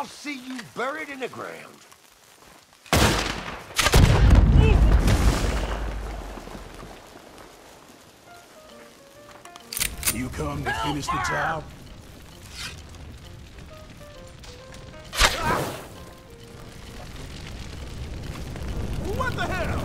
I'll see you buried in the ground. You come to finish the job? What the hell?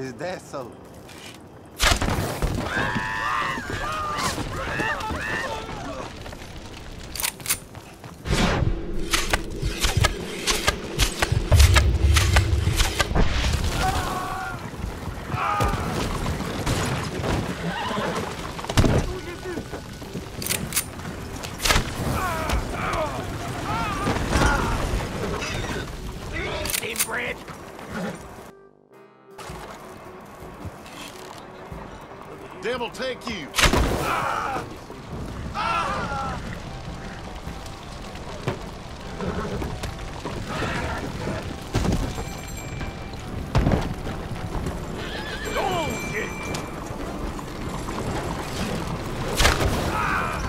Is that so? Devil take you! Ah! Ah! Oh, shit! Ah!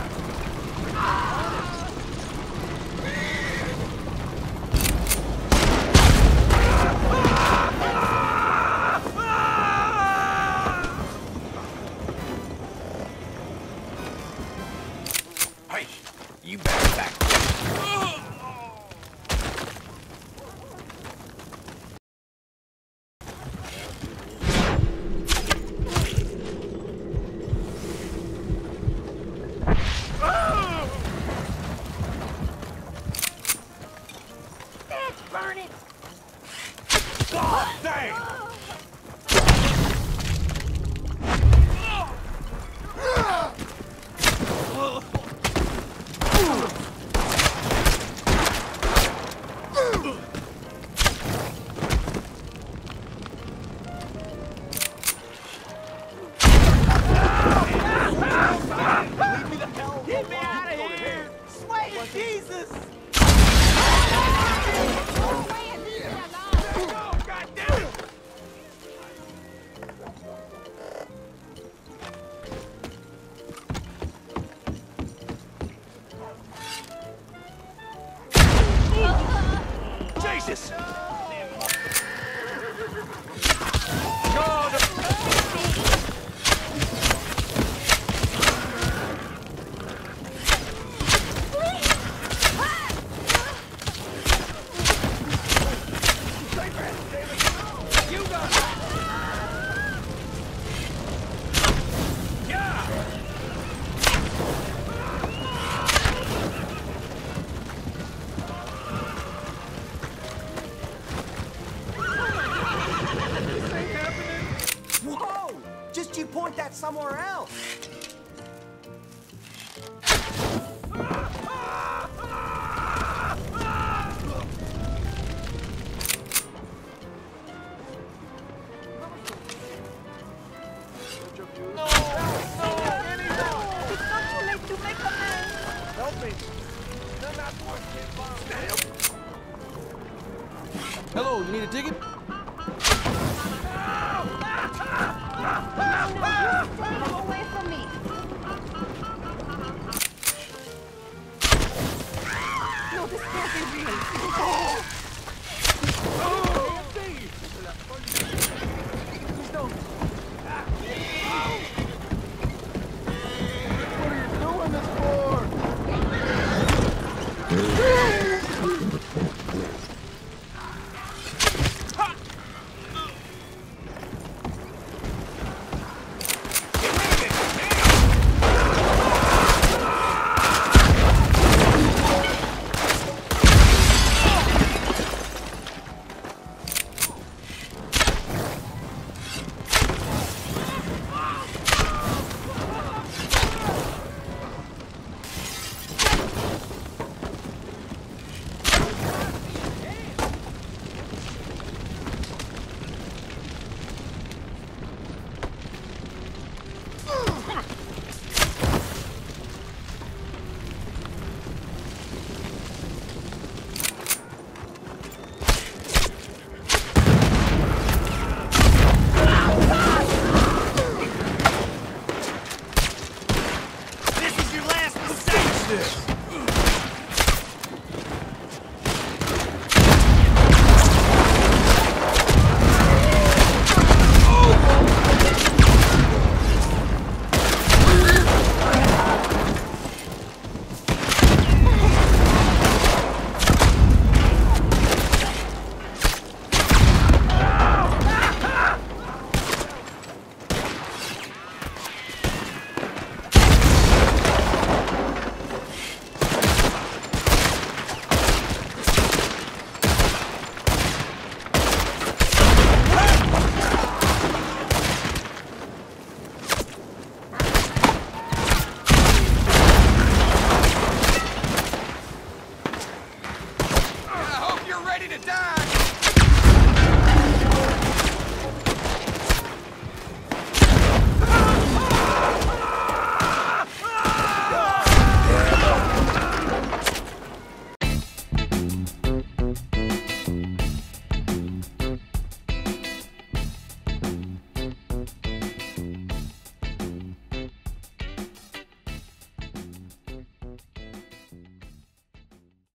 Somewhere else. Hello, you need a ticket?